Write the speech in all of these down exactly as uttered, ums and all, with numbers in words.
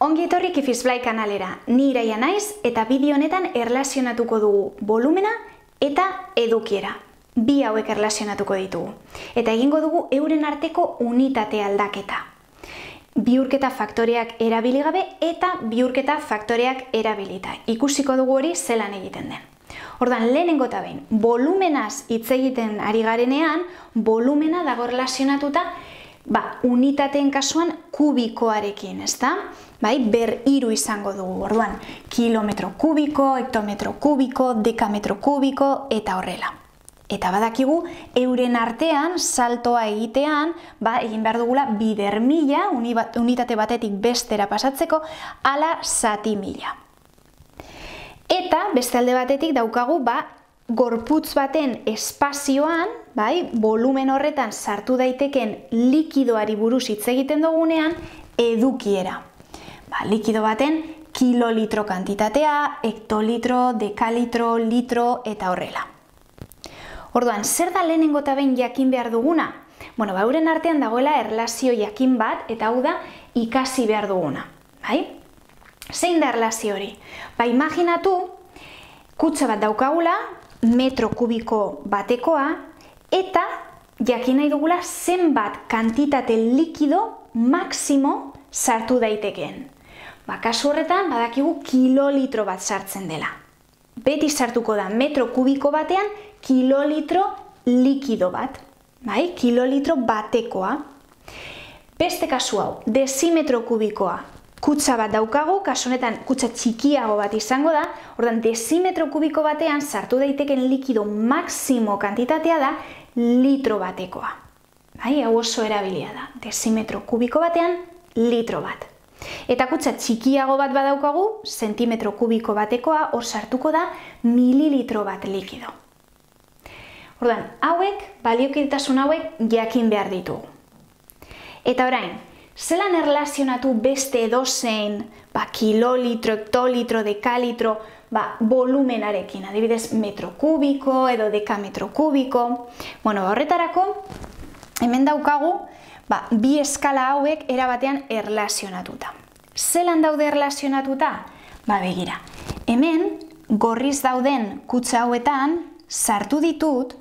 Ongi etorri Kifisblai kanalera, ni Iraia naiz eta bideo honetan erlazionatuko dugu volumena eta edukiera. Bi hauek erlazionatuko ditugu. Eta egingo dugu euren arteko unitate aldaketa. Bihurketa faktoreak erabili gabe eta bihurketa faktoreak erabilita. Ikusiko dugu hori zelan egiten den. Ordan lehenengo eta behin, volumenaz hitz egiten ari garenean, volumena dago erlazionatuta Ba, unitateen kasuan kubikoarekin, ezta? Bai, ber hiru izango dugu, orduan, kilometro kubiko, hektometro kubiko, dekametro kubiko, eta horrela. Eta badakigu, euren artean, saltoa egitean, ba, egin behar dugula bider mila, unitate batetik bestera pasatzeko, ala zati mila. Eta, beste alde batetik daukagu, ba, gorputz baten espazioan, bai, volumen horretan sartu daiteken likidoari buruz hitz egiten dugunean edukiera. Ba, likido baten kilolitro kantitatea, hektolitro, dekalitro, litro eta horrela. Orduan, zer da lehenengo eta behin jakin behar duguna? Bueno, ba, euren artean dagoela erlazio jakin bat eta hau da ikasi behar duguna. Bai? Zein da erlazio hori? Ba, imaginatu kutxa bat daukagula, metro kubiko batekoa, eta jakin nahi dugula zenbat kantitate likido maksimo sartu daitekeen. Ba, kasu horretan badakigu kilolitro bat sartzen dela. Beti sartuko da metro kubiko batean kilolitro likido bat, bai? Kilolitro batekoa. Beste kasu hau, dezimetro kubikoa. Kutxa bat daukagu, kasu honetan kutxa txikiago bat izango da, ordan dezimetro kubiko batean sartu daiteken likido maksimo kantitatea da litro batekoa. Bai, hau oso erabilia da, dezimetro kubiko batean litro bat. Eta kutxa txikiago bat badaukagu, zentimetro kubiko batekoa, hor sartuko da mililitro bat likido. Ordan, hauek, baliokidetasun hauek jakin behar ditugu. Eta orain, zelan erlazionatu beste edozein, ba, kilolitro, hektolitro, dekalitro, ba, volumenarekin, adibidez metro kubiko edo dekametro kubiko. Bueno, horretarako, hemen daukagu, ba, bi eskala hauek erabatean erlazionatuta. Zelan daude erlazionatuta? Ba, begira, hemen gorriz dauden kutxa hauetan sartu ditut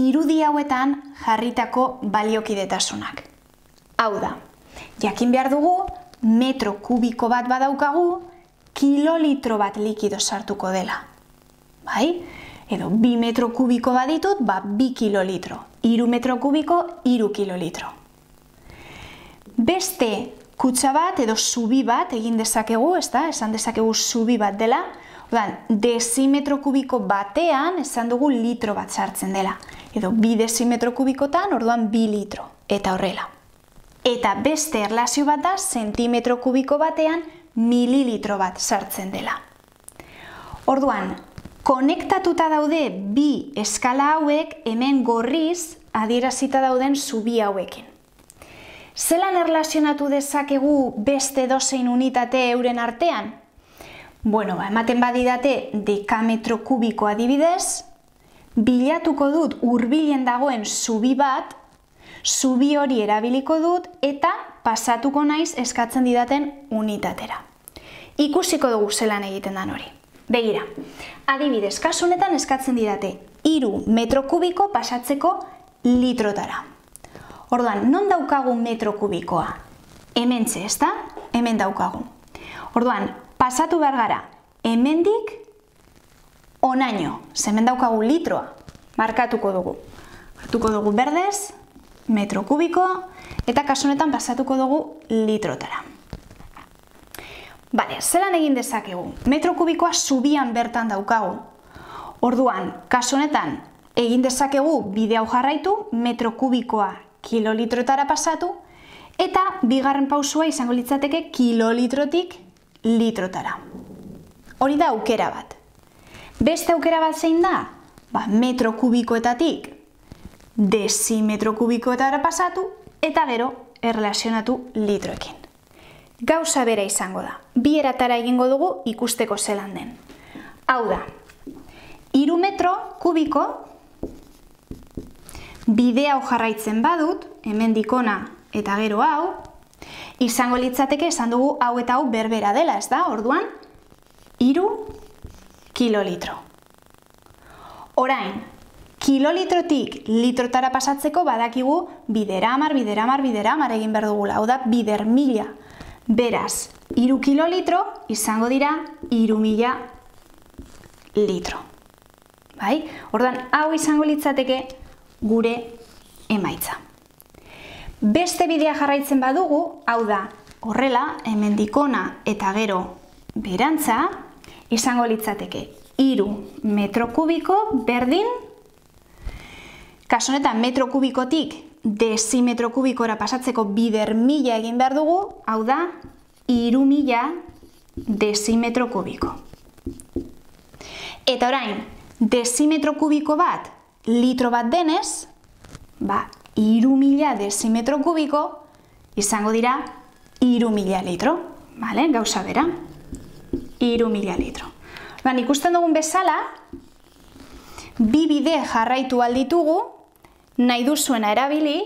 irudi hauetan jarritako baliokidetasunak. Hau da, jakin behar dugu, metro kubiko bat badaukagu, kilolitro bat likido sartuko dela. Bai? Edo, bi metro kubiko baditut, ba, bi kilolitro. Hiru metro kubiko, hiru kilolitro. Beste kutxa bat edo zubi bat egin dezakegu, ezta? Esan dezakegu zubi bat dela. Ordan, dezimetro kubiko batean, esan dugu litro bat sartzen dela. Edo, bi dezimetro kubikotan, orduan bi litro. Eta horrela. Eta beste erlazio bat da, zentimetro kubiko batean mililitro bat sartzen dela. Orduan, konektatuta daude bi eskala hauek hemen gorriz adierazita dauden zubi hauekin. Zelan erlazionatu dezakegu beste edozein unitate euren artean? Bueno, ematen badidate dekametro kubiko adibidez, bilatuko dut hurbilen dagoen zubi bat, zubi hori erabiliko dut eta pasatuko naiz eskatzen didaten unitatera. Ikusiko dugu zelan egiten den hori. Begira, adibidez, kasu honetan eskatzen didate hiru metro kubiko pasatzeko litrotara. Orduan, non daukagu metro kubikoa? Hementxe, ezta? Hemen daukagu. Orduan, pasatu behar gara, hemendik honaino, ze hemen daukagu litroa, markatuko dugu. Markatuko dugu berdez, metro kubiko, eta kasu honetan pasatuko dugu litrotara. Bale, zelan egin dezakegu? Metro kubikoa zubian bertan daukagu. Orduan, kasu honetan egin dezakegu bide hau jarraitu, metro kubikoa kilolitrotara pasatu, eta bigarren pausua izango litzateke kilolitrotik litrotara. Hori da aukera bat. Beste aukera bat zein da? Ba, metro kubikoetatik dezimetro kubikoetara pasatu eta gero erlazionatu litroekin. Gauza bera izango da. Bi eratara egingo dugu ikusteko zelan den. Hau da, hiru metro kubiko bide hau jarraitzen badut, hemendik hona eta gero hau, izango litzateke esan dugu hau eta hau berbera dela, ez da? Orduan, hiru kilolitro. Orain, kilolitrotik litrotara pasatzeko badakigu bideramar, bideramar, bideramar egin behar dugula. Hau da, bider mila. Beraz, hiru kilolitro izango dira hiru mila litro. Bai? Orduan, hau izango litzateke gure emaitza. Beste bidea jarraitzen badugu, hau da, horrela, hemendik hona eta gero berantza, izango litzateke hiru metro kubiko berdin, kasu honetan metro kubikotik dezimetro kubikora pasatzeko bider mila egin behar dugu, hau da, hiru mila dezimetro kubiko. Eta orain, dezimetro kubiko bat, litro bat denez, ba, hiru mila dezimetro kubiko izango dira hiru mila litro, bale? Gauza bera, hiru mila litro. Orduan, ikusten dugun bezala, bi bide jarraitu alditugu, nahi duzuena erabili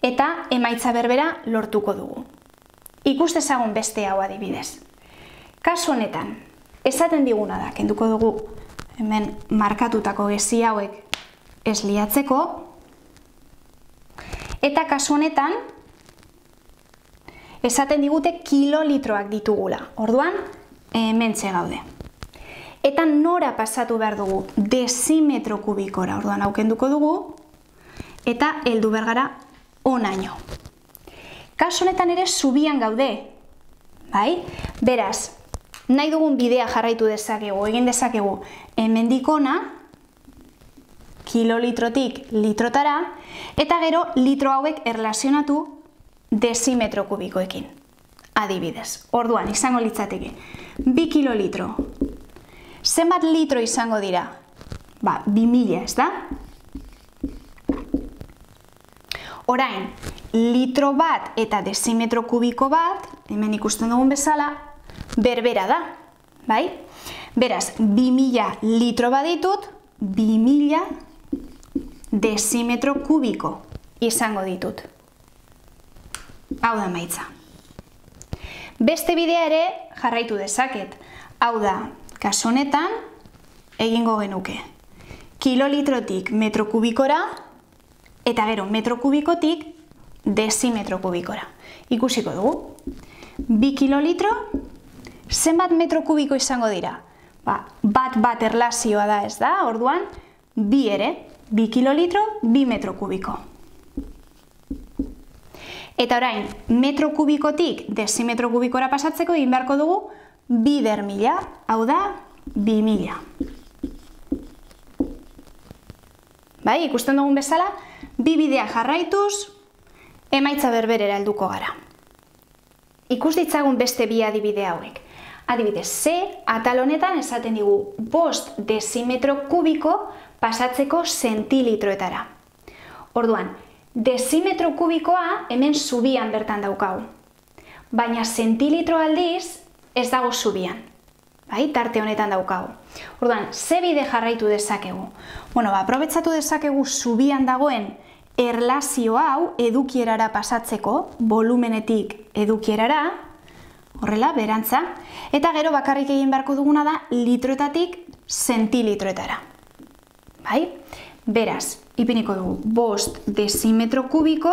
eta emaitza berbera lortuko dugu. Ikuste zagun beste hau adibidez. Kasu honetan, esaten diguna da, kenduko dugu hemen markatutako gezi hauek ez liatzeko, eta kasu honetan, esaten digute kilolitroak ditugula. Orduan, mentxe gaude. Eta nora pasatu behar dugu? Dezimetro kubikora. Orduan, aukenduko dugu. Eta heldu behar gara honaino. Kasu honetan ere zubian gaude. Bai? Beraz, nahi dugun bidea jarraitu dezakegu. Egin dezakegu hemendik hona, kilolitrotik litrotara, eta gero litro hauek erlazionatu dezimetro kubikoekin, adibidez. Orduan, izango litzateke, bi kilolitro. Zenbat litro izango dira? Ba, bi mila, ez da? Orain, litro bat eta dezimetro kubiko bat, hemen ikusten dugun bezala, berbera da, bai? Beraz, bi mila litro bat ditut, bi mila dezimetro kubiko izango ditut. Hau da emaitza. Beste bidea ere jarraitu dezaket. Hau da, kasu honetan egingo genuke. Kilolitrotik metro kubikora eta gero metro kubikotik dezimetro kubikora. Ikusiko dugu. Bi kilolitro, zenbat metro kubiko izango dira? Bat bat erlazioa da, ez da? Orduan, bi ere. bi kilolitro, bi metro kubiko. Eta orain, metro kubikotik dezimetro kubikora pasatzeko egin beharko dugu bider mila, hau da, bi mila. Bai, ikusten dugun bezala, bi bidea jarraituz, emaitza berberera helduko gara. Ikus ditzagun beste bi adibide hauek. Adibidez, ze atal honetan esaten digu bost dezimetro kubiko pasatzeko zentilitroetara. Orduan, dezimetro kubikoa hemen zubian bertan daukau. Baina zentilitro aldiz ez dago zubian. Bai, tarte honetan daukau. Orduan, ze bide jarraitu dezakegu? Bueno, aprobetxatu dezakegu zubian dagoen erlazio hau edukierara pasatzeko, volumenetik edukierara, horrela, berantza, eta gero bakarrik egin beharko duguna da litroetatik zentilitroetara. Bai? Beraz, ipiniko dugu, bost dezimetro kubiko,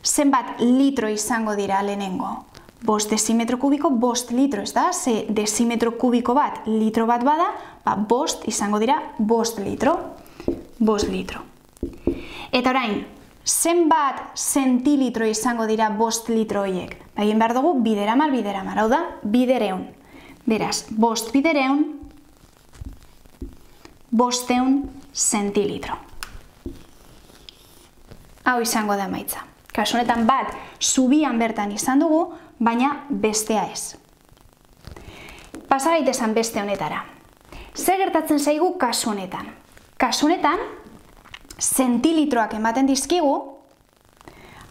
zenbat litro izango dira lehenengo? Bost dezimetro kubiko, bost litro, ez da? Ze dezimetro kubiko bat, litro bat bada, ba, bost izango dira, bost litro, bost litro. Eta orain, zenbat zentilitro izango dira bost litro horiek? Egin behar dugu bideramar, bideramar, hau da, bidereun. Beraz, bost bidereun, bosteun zentilitro. Hau izango da emaitza. Kasu honetan bat, zubian bertan izan dugu, baina bestea ez. Pasa gaitezen beste honetara. Zer gertatzen zaigu kasu honetan? Kasu honetan, zentilitroak ematen dizkigu,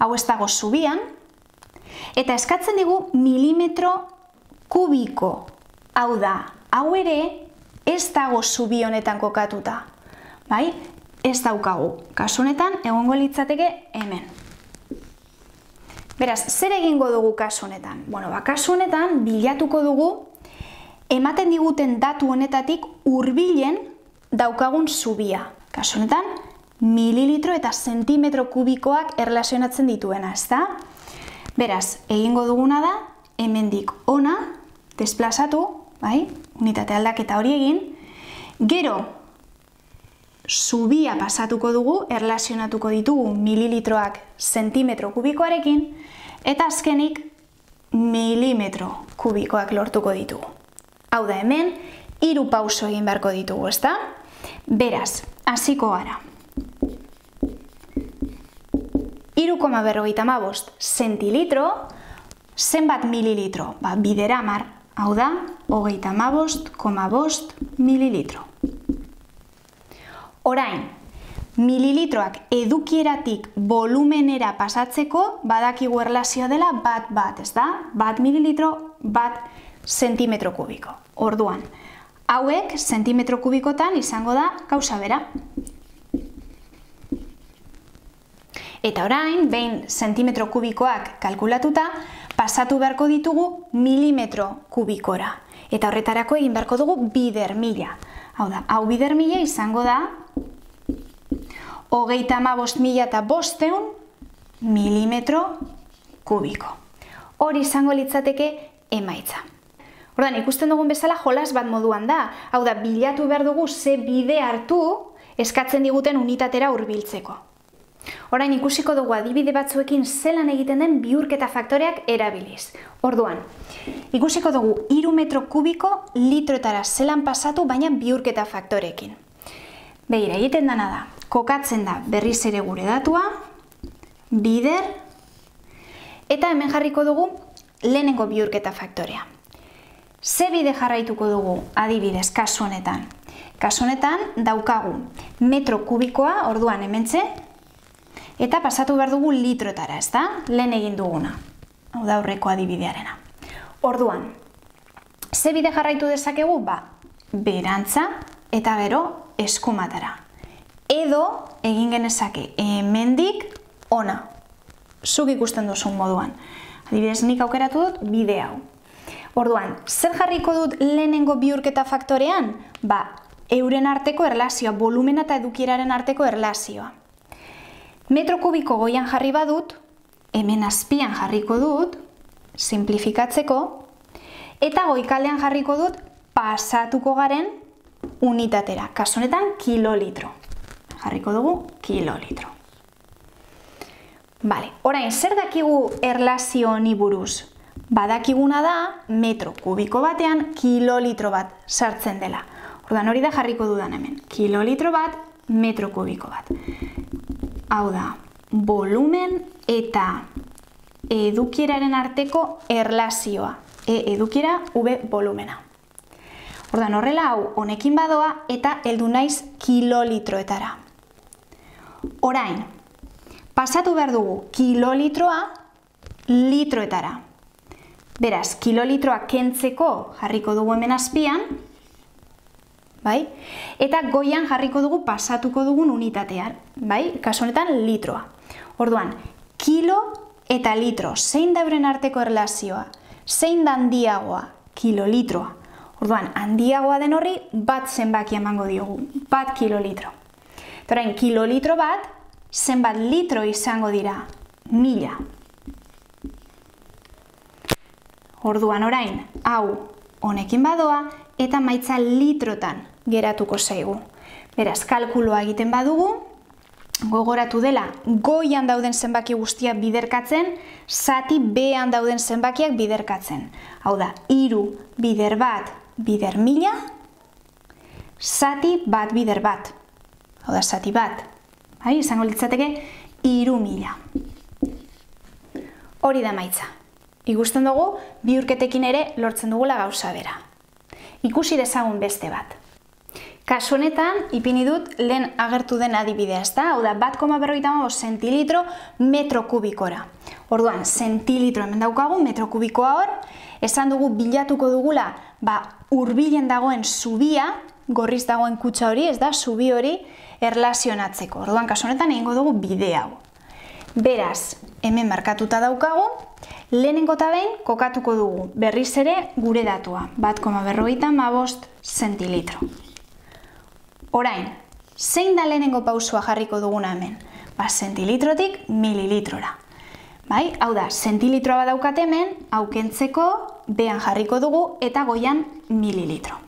hau ez dago zubian, eta eskatzen digu milimetro kubiko. Hau da, hau ere ez dago zubi honetan kokatuta. Bai, ez daukagu. Kasu honetan, egongo litzateke hemen. Beraz, zer egingo dugu kasu honetan? Bueno, ba, kasu honetan bilatuko dugu ematen diguten datu honetatik hurbilen daukagun zubia. Kasu honetan mililitro eta zentimetro kubikoak erlazionatzen dituena, ezta? Beraz, egingo duguna da hemendik ona desplazatu, bai? Unitate aldaketa hori egin. Gero zubia pasatuko dugu, erlazionatuko ditugu mililitroak zentimetro kubikoarekin, eta azkenik milimetro kubikoak lortuko ditugu. Hau da, hemen hiru pauso egin beharko ditugu, ezta? Beraz, hasiko gara. hiru koma berrogeita hamabost zentilitro, zenbat mililitro? Ba, bideramar, hau da, hogeita hamabost koma bost mililitro. Orain, mililitroak edukieratik volumenera pasatzeko badakigu erlazioa dela bat bat, ez da? Bat mililitro, bat zentimetro kubiko. Orduan, hauek zentimetro kubikotan izango da gauza bera. Eta orain, behin zentimetro kubikoak kalkulatuta, pasatu beharko ditugu milimetro kubikora. Eta horretarako egin beharko dugu bidermila. Hau da, hau bidermila izango da hogeita hamabost mila eta bosteun milimetro kubiko. Hori izango litzateke emaitza. Ordan, ikusten dugun bezala jolas bat moduan da. Hau da, bilatu behar dugu ze bide hartu eskatzen diguten unitatera hurbiltzeko. Orain ikusiko dugu adibide batzuekin zelan egiten den bihurketa faktoreak erabiliz. Orduan, ikusiko dugu hiru metro kubiko litrotara zelan pasatu, baina bihurketa faktoreekin. Begira, egiten dana da, kokatzen da berriz ere gure datua, bider, eta hemen jarriko dugu lehenengo bihurketa faktorea. Ze bide jarraituko dugu adibidez kasu honetan? Kasu honetan daukagu metro kubikoa, orduan hementxe, eta pasatu behar dugu litrotara, ez da? Lehen egin duguna. Hau da aurreko adibidearena. Orduan, ze bide jarraitu dezakegu? Ba, berantza eta gero eskumatara. Edo egin genezake hemendik ona. Zuk ikusten duzun moduan. Adibidez, nik aukeratu dut bide hau. Orduan, zer jarriko dut lehenengo bihurketa faktorean? Ba, euren arteko erlazioa, volumena eta edukieraren arteko erlazioa. Metro kubiko goian jarri badut, hemen azpian jarriko dut, simplifikatzeko, eta goikaldean jarriko dut pasatuko garen unitatera. Kasu honetan kilolitro. Jarriko dugu kilolitro. Bale, orain, zer dakigu erlazio honi buruz? Badakiguna da metro kubiko batean kilolitro bat sartzen dela. Ordan hori da jarriko dudan hemen. Kilolitro bat, metro kubiko bat. Hau da, volumen eta edukieraren arteko erlazioa. E edukiera, V volumena. Ordan horrela hau honekin badoa eta heldu naiz kilolitroetara. Orain, pasatu behar dugu kilolitroa litroetara. Beraz, kilolitroa kentzeko jarriko dugu hemen azpian, bai? Eta goian jarriko dugu pasatuko dugun unitatean, bai? Kasu honetan litroa. Orduan, kilo eta litro, zein da euren arteko erlazioa? Zein da handiagoa? Kilolitroa. Orduan, handiagoa den horri bat zenbaki emango diogu, bat kilolitro. Eta orain, kilolitro bat, zenbat litro izango dira? Mila. Orduan orain, hau honekin badoa eta maitza litrotan geratuko zaigu. Beraz, kalkuloa egiten badugu, gogoratu dela goian dauden zenbaki guztiak biderkatzen, zati bean dauden zenbakiak biderkatzen. Hau da, hiru bider bat bider mila, zati bat bider bat. Hau da, zati bat. Bai, izango litzateke hiru mila. Hori da maitza. Ikusten dugu, bihurketekin ere lortzen dugula gauza bera. Ikusi dezagun beste bat. Kasu honetan, ipini dut lehen agertu den adibidea, ezta? Hau da, bat koma berrogeita hamabost zentilitro metro kubikora. Orduan, zentilitro hemen daukagu, metro kubikoa hor, esan dugu bilatuko dugula, ba, hurbilen dagoen zubia, gorriz dagoen kutxa hori, ez da, zubi hori erlazionatzeko. Orduan, kasu honetan egingo dugu bide hau. Beraz, hemen markatuta daukagu, lehenengo eta behin kokatuko dugu, berriz ere gure datua, bat koma berrogeita hamabost zentilitro. Orain, zein da lehenengo pausua jarriko duguna hemen? Ba, zentilitrotik mililitrora. Bai, hau da, zentilitroa badaukat hemen, hau kentzeko bean jarriko dugu eta goian mililitro.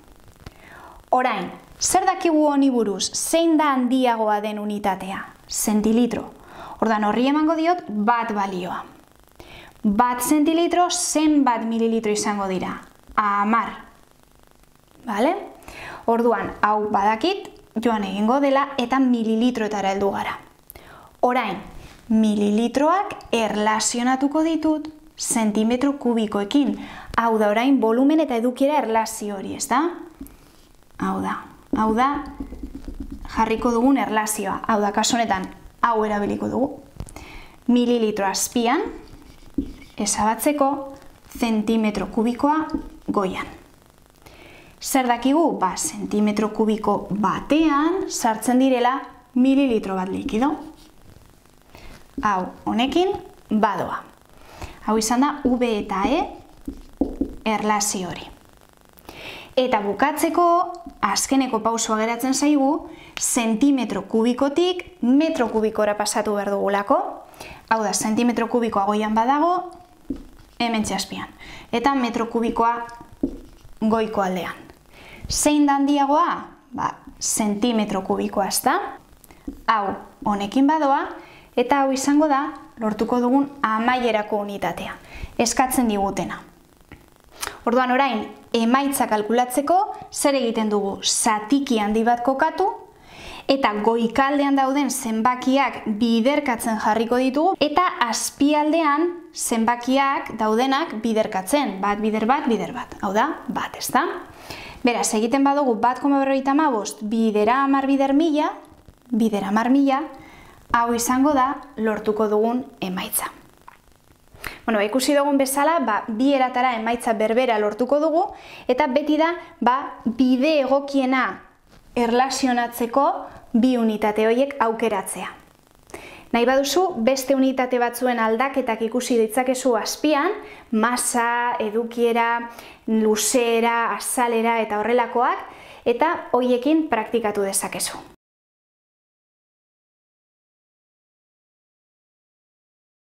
Orain, zer dakigu honi buruz, zein da handiagoa den unitatea? Zentilitro. Ordan horri emango diot bat balioa. Bat zentilitro zenbat mililitro izango dira? Hamar. Vale? Orduan, hau badakit, joan egingo dela eta mililitroetara heldu gara. Orain, mililitroak erlazionatuko ditut zentimetro kubikoekin. Hau da orain volumen eta edukiera erlazio hori, ez da? Hau da, hau da jarriko dugun erlazioa. Hau da, kasu honetan, hau erabiliko dugu. Mililitro azpian, ezabatzeko, zentimetro kubikoa goian. Zer dakigu? Ba, zentimetro kubiko batean sartzen direla mililitro bat likido. Hau, honekin, badoa. Hau izan da V eta E erlazio hori. Eta bukatzeko, azkeneko pausua geratzen zaigu, zentimetro kubikotik metro kubikora pasatu behar dugulako. Hau da, zentimetro kubikoa goian badago, hemen txaspian. Eta metro kubikoa goiko aldean. Zein da handiagoa? Ba, zentimetro kubikoa, ez da? Hau, honekin badoa, eta hau izango da, lortuko dugun amaierako unitatea, eskatzen digutena. Orduan orain, emaitza kalkulatzeko, zer egiten dugu, zatiki handi bat kokatu, eta goikaldean dauden zenbakiak biderkatzen jarriko ditugu, eta azpialdean zenbakiak daudenak biderkatzen, bat bider bat, bider bat, hau da, bat, ez da? Beraz, egiten badugu bat koma berrogeita hamabost bidera hamar bider mila, bidera hamar mila, hau izango da lortuko dugun emaitza. Bueno, ikusi dugun bezala, ba, bi eratara emaitza berbera lortuko dugu, eta beti da, ba, bide egokiena erlazionatzeko bi unitate horiek aukeratzea. Nahi baduzu, beste unitate batzuen aldaketak ikusi ditzakezu azpian, masa, edukiera, luzera, azalera eta horrelakoak, eta horiekin praktikatu dezakezu.